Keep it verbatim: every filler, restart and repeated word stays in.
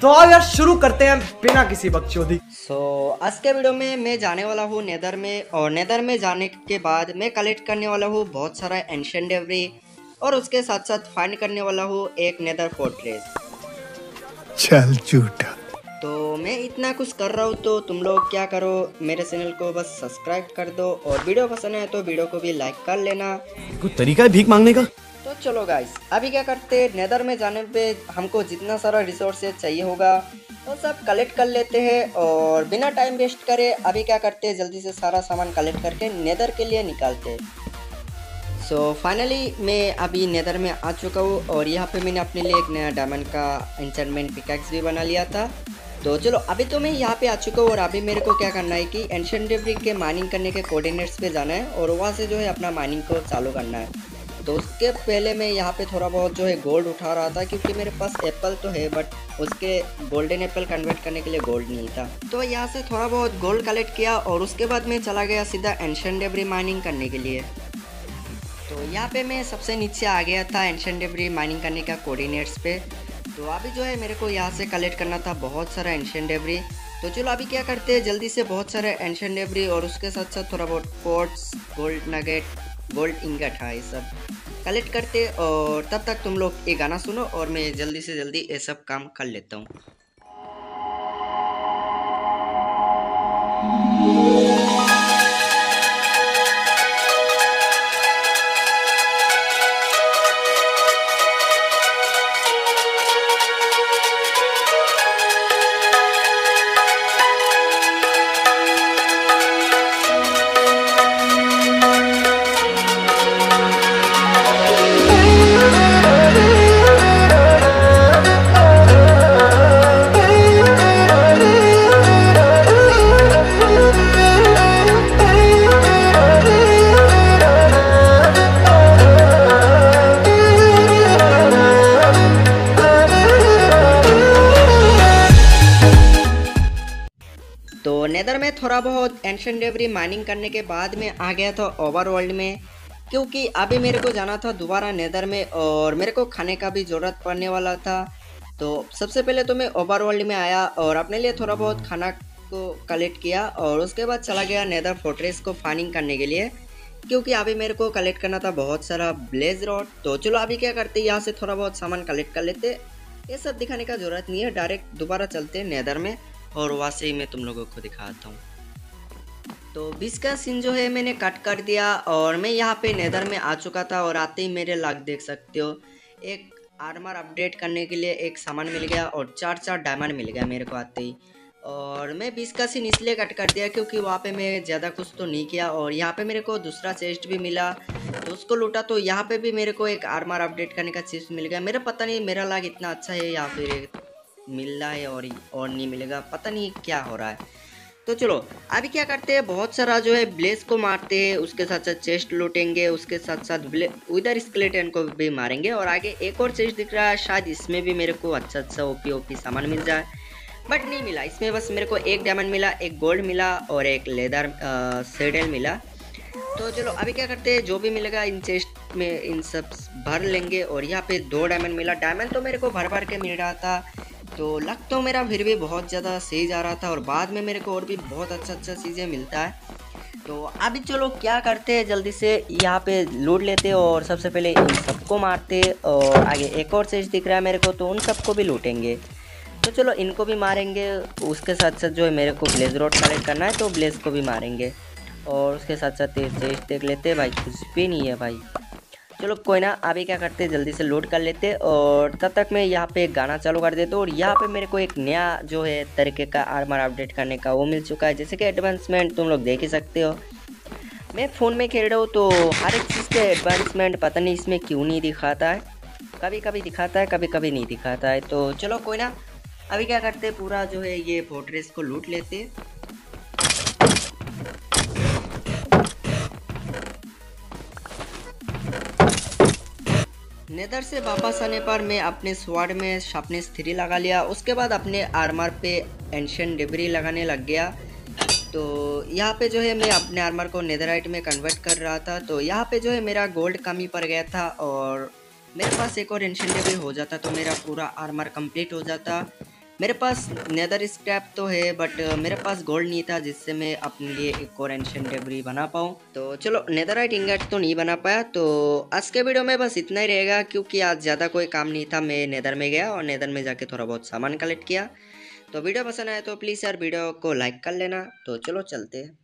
तो यार शुरू करते हैं बिना किसी बकचोदी। सो so, आज के वीडियो में मैं जाने वाला हूँ नेदर में, और नेदर में जाने के बाद मैं कलेक्ट करने वाला हूँ बहुत सारा एंशिएंट डेवरी, और उसके साथ साथ फाइंड करने वाला हूँ एक नेदर फोर्ट्रेस। चल झूठा। तो मैं इतना कुछ कर रहा हूँ, तो तुम लोग क्या करो, मेरे चैनल को बस सब्सक्राइब कर दो, और वीडियो पसंद है तो वीडियो को भी लाइक कर लेना। कुछ तरीका है भीख मांगने का? तो चलो गाइस, अभी क्या करते हैं, नेदर में जाने पे हमको जितना सारा रिसोर्सेज चाहिए होगा वो तो सब कलेक्ट कर लेते हैं, और बिना टाइम वेस्ट करे अभी क्या करते हैं, जल्दी से सारा सामान कलेक्ट करके नेदर के लिए निकालते हैं। सो फाइनली मैं अभी नेदर में आ चुका हूँ, और यहाँ पे मैंने अपने लिए एक नया डायमंड का एंचेंटमेंट पिकैक्स भी बना लिया था। तो चलो अभी तो मैं यहाँ पे आ चुका हूँ, और अभी मेरे को क्या करना है कि एंशिएंट डेवरी के माइनिंग करने के कोऑर्डिनेट्स पे जाना है, और वहाँ से जो है अपना माइनिंग को चालू करना है। तो उसके पहले मैं यहाँ पे थोड़ा बहुत जो है गोल्ड उठा रहा था, क्योंकि मेरे पास एप्पल तो है बट उसके गोल्डन एप्पल कन्वर्ट करने के लिए गोल्ड नहीं था। तो यहाँ से थोड़ा बहुत गोल्ड कलेक्ट किया, और उसके बाद मैं चला गया सीधा एंशिएंट डेवरी माइनिंग करने के लिए। तो यहाँ पर मैं सबसे नीचे आ गया था एंशिएंट डेवरी माइनिंग करने का कोऑर्डिनेट्स पे। तो अभी जो है मेरे को यहाँ से कलेक्ट करना था बहुत सारा एंशिएंट डेवरी। तो चलो अभी क्या करते हैं, जल्दी से बहुत सारे एंशिएंट डेवरी और उसके साथ साथ थोड़ा बहुत pots, gold nugget, gold ingot है, ये सब कलेक्ट करते, और तब तक तुम लोग ये गाना सुनो और मैं जल्दी से जल्दी ये सब काम कर लेता हूँ। तो नेदर में थोड़ा बहुत एंशिएंट डेवरी माइनिंग करने के बाद में आ गया था ओवरवर्ल्ड में, क्योंकि अभी मेरे को जाना था दोबारा नेदर में, और मेरे को खाने का भी ज़रूरत पड़ने वाला था। तो सबसे पहले तो मैं ओवरवर्ल्ड में आया, और अपने लिए थोड़ा बहुत खाना को कलेक्ट किया, और उसके बाद चला गया नेदर फोर्ट्रेस को फाइनिंग करने के लिए, क्योंकि अभी मेरे को कलेक्ट करना था बहुत सारा ब्लेज रॉड। तो चलो अभी क्या करते, यहाँ से थोड़ा बहुत सामान कलेक्ट कर लेते, ये सब दिखाने का ज़रूरत नहीं है, डायरेक्ट दोबारा चलते नेदर में, और वहाँ से ही मैं तुम लोगों को दिखाता हूँ। तो बीच का सीन जो है मैंने कट कर दिया, और मैं यहाँ पे नेदर में आ चुका था, और आते ही मेरे लाख देख सकते हो, एक आर्मर अपडेट करने के लिए एक सामान मिल गया, और चार चार डायमंड मिल गया मेरे को आते ही। और मैं बीच का सीन इसलिए कट कर दिया क्योंकि वहाँ पे मैं ज़्यादा कुछ तो नहीं किया, और यहाँ पे मेरे को दूसरा चेस्ट भी मिला, तो उसको लूटा। तो यहाँ पे भी मेरे को एक आर्मर अपडेट करने का चीज मिल गया, मेरा पता नहीं मेरा लाख इतना अच्छा है या फिर मिल रहा है और और नहीं मिलेगा, पता नहीं क्या हो रहा है। तो चलो अभी क्या करते हैं, बहुत सारा जो है ब्लेस को मारते हैं, उसके साथ साथ चेस्ट लूटेंगे, उसके साथ साथ ब्ले उधर स्केलेटन को भी मारेंगे, और आगे एक और चेस्ट दिख रहा है, शायद इसमें भी मेरे को अच्छा अच्छा ओपी ओपी सामान मिल जाए, बट नहीं मिला। इसमें बस मेरे को एक डायमंड मिला, एक गोल्ड मिला, और एक लेदर सैडल मिला। तो चलो अभी क्या करते हैं, जो भी मिलेगा इन चेस्ट में इन सब भर लेंगे, और यहाँ पे दो डायमंड मिला, डायमंड तो मेरे को भर भर के मिल रहा था। तो लक तो मेरा फिर भी बहुत ज़्यादा सही जा रहा था, और बाद में मेरे को और भी बहुत अच्छा अच्छा चीज़ें मिलता है। तो अभी चलो क्या करते हैं, जल्दी से यहाँ पे लूट लेते, और सबसे पहले इन सबको मारते, और आगे एक और चीज दिख रहा है मेरे को, तो उन सबको भी लूटेंगे। तो चलो इनको भी मारेंगे, उसके साथ साथ जो है मेरे को ब्लेज रोड कलेक्ट करना है, तो ब्लेज को भी मारेंगे, और उसके साथ साथ चेज देख लेते। भाई कुछ भी नहीं है भाई, चलो कोई ना। अभी क्या करते हैं, जल्दी से लोड कर लेते, और तब तक मैं यहाँ पे गाना चालू कर देता हूँ। और यहाँ पे मेरे को एक नया जो है तरीके का आर्मर अपडेट करने का वो मिल चुका है, जैसे कि एडवांसमेंट तुम लोग देख ही सकते हो। मैं फ़ोन में खेल रहा हूँ, तो हर एक चीज़ के एडवांसमेंट पता नहीं इसमें क्यों नहीं दिखाता है, कभी कभी दिखाता है, कभी कभी नहीं दिखाता है। तो चलो कोई ना, अभी क्या करते हैं, पूरा जो है ये फोर्ट्रेस को लूट लेते। नेदर से वापस आने पर मैं अपने स्वाड में शार्पनेस थ्री लगा लिया, उसके बाद अपने आर्मर पे एंशिएंट डेवरी लगाने लग गया। तो यहाँ पे जो है मैं अपने आर्मर को नेदराइट में कन्वर्ट कर रहा था। तो यहाँ पे जो है मेरा गोल्ड कम ही पड़ गया था और मेरे पास एक और एंशिएंट भी हो जाता तो मेरा पूरा आर्मर कंप्लीट हो जाता। मेरे पास नेदर स्क्रैप तो है बट मेरे पास गोल्ड नहीं था जिससे मैं अपने लिए एक और एंशिएंट डेब्री बना पाऊँ। तो चलो नेदराइट इंगट तो नहीं बना पाया। तो आज के वीडियो में बस इतना ही रहेगा क्योंकि आज ज़्यादा कोई काम नहीं था। मैं नेदर में गया और नेदर में जाके थोड़ा बहुत सामान कलेक्ट किया। तो वीडियो पसंद आया तो प्लीज़ यार वीडियो को लाइक कर लेना। तो चलो चलते हैं।